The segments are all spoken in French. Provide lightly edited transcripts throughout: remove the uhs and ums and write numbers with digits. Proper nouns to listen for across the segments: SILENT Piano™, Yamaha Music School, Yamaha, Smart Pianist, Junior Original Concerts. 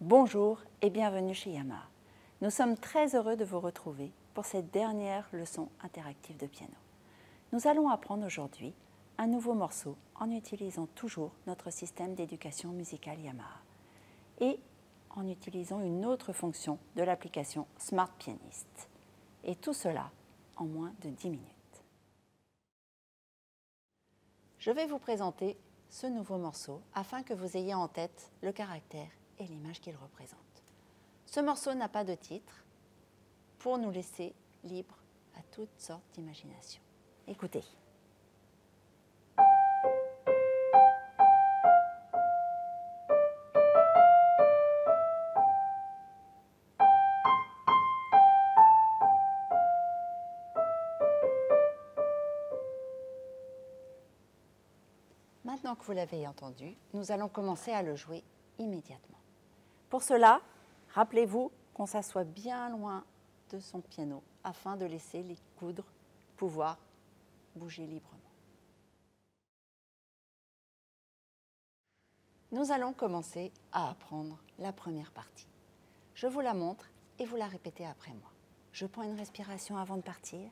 Bonjour et bienvenue chez Yamaha. Nous sommes très heureux de vous retrouver pour cette dernière leçon interactive de piano. Nous allons apprendre aujourd'hui un nouveau morceau en utilisant toujours notre système d'éducation musicale Yamaha et en utilisant une autre fonction de l'application Smart Pianist. Et tout cela en moins de 10 minutes. Je vais vous présenter ce nouveau morceau afin que vous ayez en tête le caractère et l'image qu'il représente. Ce morceau n'a pas de titre pour nous laisser libres à toutes sortes d'imagination. Écoutez. Maintenant que vous l'avez entendu, nous allons commencer à le jouer immédiatement. Pour cela, rappelez-vous qu'on s'assoit bien loin de son piano afin de laisser les coudres pouvoir bouger librement. Nous allons commencer à apprendre la première partie. Je vous la montre et vous la répétez après moi. Je prends une respiration avant de partir.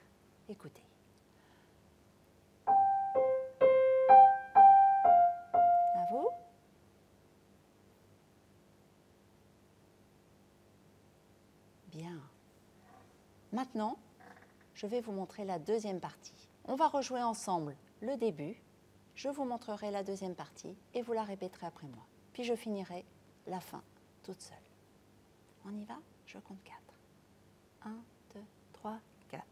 Écoutez. Maintenant, je vais vous montrer la deuxième partie. On va rejouer ensemble le début. Je vous montrerai la deuxième partie et vous la répéterez après moi. Puis je finirai la fin toute seule. On y va? Je compte 4. 1, 2, 3, 4.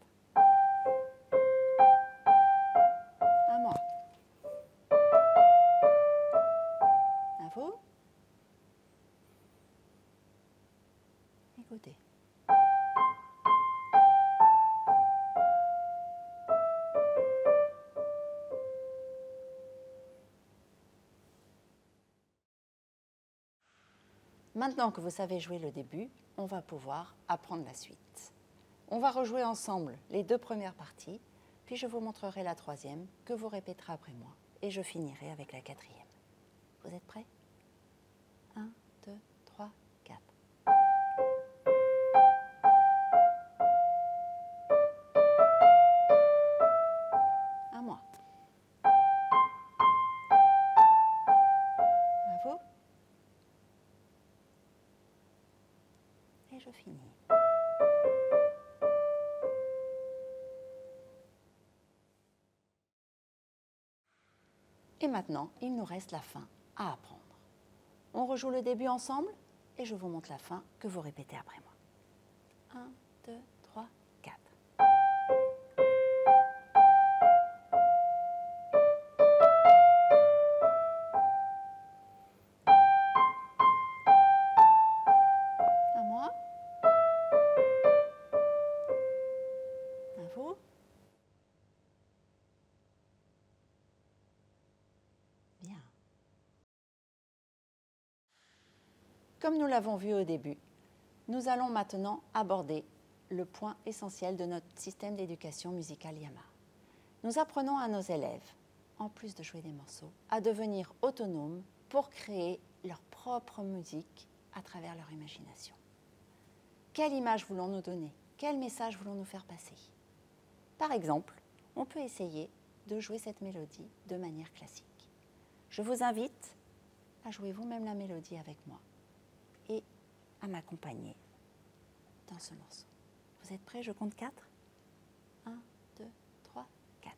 À moi. À vous. Écoutez. Maintenant que vous savez jouer le début, on va pouvoir apprendre la suite. On va rejouer ensemble les deux premières parties, puis je vous montrerai la troisième que vous répéterez après moi et je finirai avec la quatrième. Vous êtes prêts? 1, 2, 3, 4. À moi. Et je finis. Et maintenant, il nous reste la fin à apprendre. On rejoue le début ensemble et je vous montre la fin que vous répétez après moi. 1, 2, 3, 4. Comme nous l'avons vu au début, nous allons maintenant aborder le point essentiel de notre système d'éducation musicale Yamaha. Nous apprenons à nos élèves, en plus de jouer des morceaux, à devenir autonomes pour créer leur propre musique à travers leur imagination. Quelle image voulons-nous donner? Quel message voulons-nous faire passer? Par exemple, on peut essayer de jouer cette mélodie de manière classique. Je vous invite à jouer vous-même la mélodie avec moi et à m'accompagner dans ce morceau. Vous êtes prêts? Je compte 4. 1, 2, 3, 4.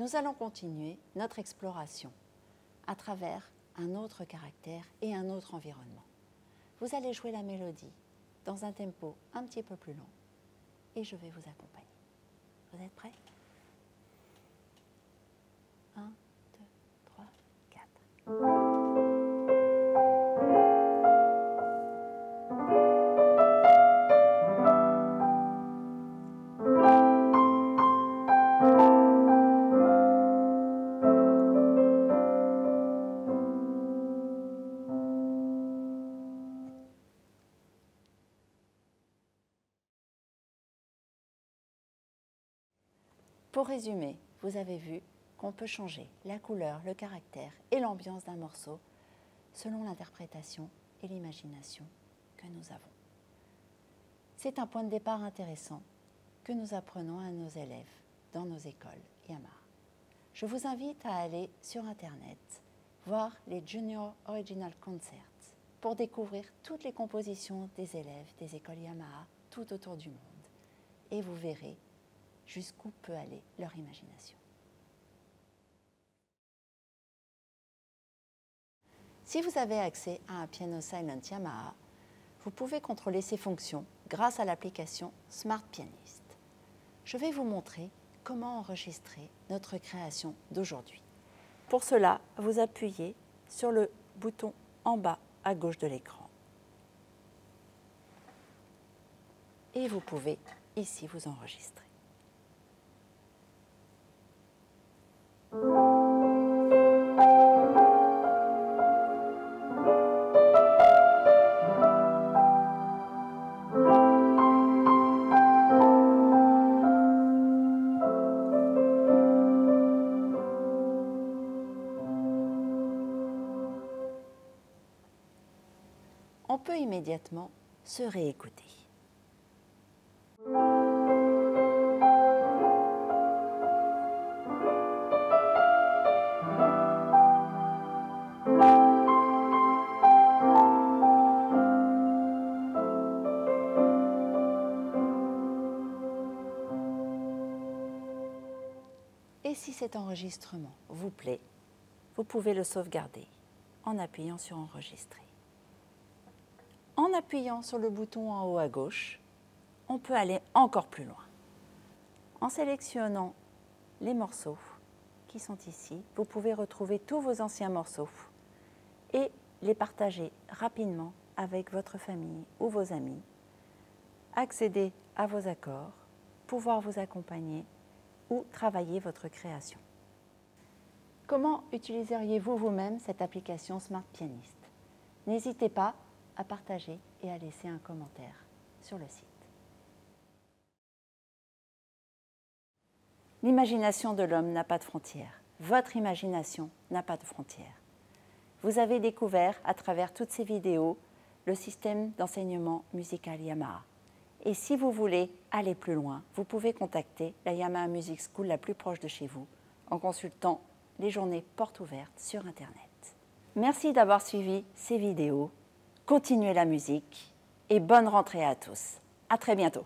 Nous allons continuer notre exploration à travers un autre caractère et un autre environnement. Vous allez jouer la mélodie dans un tempo un petit peu plus lent et je vais vous accompagner. Vous êtes prêts? 1, 2, 3, 4. Pour résumer, vous avez vu qu'on peut changer la couleur, le caractère et l'ambiance d'un morceau selon l'interprétation et l'imagination que nous avons. C'est un point de départ intéressant que nous apprenons à nos élèves dans nos écoles Yamaha. Je vous invite à aller sur Internet voir les Junior Original Concerts pour découvrir toutes les compositions des élèves des écoles Yamaha tout autour du monde. Et vous verrez jusqu'où peut aller leur imagination. Si vous avez accès à un piano Silent Yamaha, vous pouvez contrôler ses fonctions grâce à l'application Smart Pianist. Je vais vous montrer comment enregistrer notre création d'aujourd'hui. Pour cela, vous appuyez sur le bouton en bas à gauche de l'écran. Et vous pouvez ici vous enregistrer. On peut immédiatement se réécouter. Et si cet enregistrement vous plaît, vous pouvez le sauvegarder en appuyant sur Enregistrer. En appuyant sur le bouton en haut à gauche, on peut aller encore plus loin. En sélectionnant les morceaux qui sont ici, vous pouvez retrouver tous vos anciens morceaux et les partager rapidement avec votre famille ou vos amis, accéder à vos accords, pouvoir vous accompagner ou travailler votre création. Comment utiliseriez-vous vous-même cette application Smart Pianist? N'hésitez pas à partager et à laisser un commentaire sur le site. L'imagination de l'homme n'a pas de frontières. Votre imagination n'a pas de frontières. Vous avez découvert à travers toutes ces vidéos le système d'enseignement musical Yamaha. Et si vous voulez aller plus loin, vous pouvez contacter la Yamaha Music School la plus proche de chez vous en consultant les journées portes ouvertes sur Internet. Merci d'avoir suivi ces vidéos. Continuez la musique et bonne rentrée à tous. À très bientôt.